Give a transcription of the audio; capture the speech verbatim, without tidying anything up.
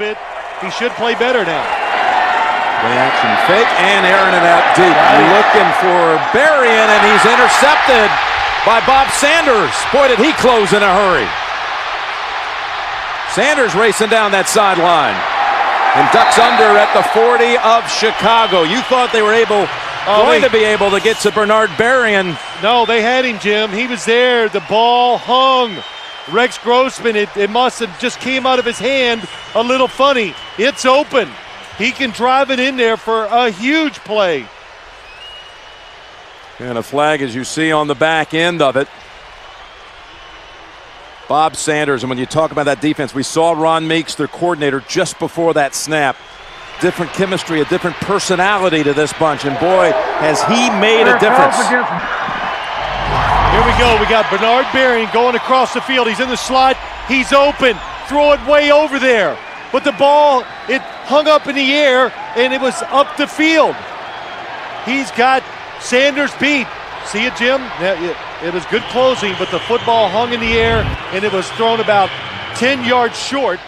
bit. He should play better now. Reaction fake and airing it out deep. Right. Looking for Berrian, and he's intercepted by Bob Sanders. Boy, did he close in a hurry. Sanders racing down that sideline and ducks under at the forty of Chicago. You thought they were able oh, going they, to be able to get to Bernard Berrian. No, they had him, Jim. He was there. The ball hung. Rex Grossman, it, it must have just came out of his hand a little funny. It's open. He can drive it in there for a huge play. And a flag, as you see, on the back end of it. Bob Sanders, and when you talk about that defense, we saw Ron Meeks, their coordinator, just before that snap. Different chemistry, a different personality to this bunch, and boy, has he made a difference. Here we go, we got Bernard Berrian going across the field. He's in the slot, he's open, throw it way over there. But the ball, it hung up in the air, and it was up the field. He's got Sanders beat. See it, Jim? It was good closing, but the football hung in the air, and it was thrown about ten yards short.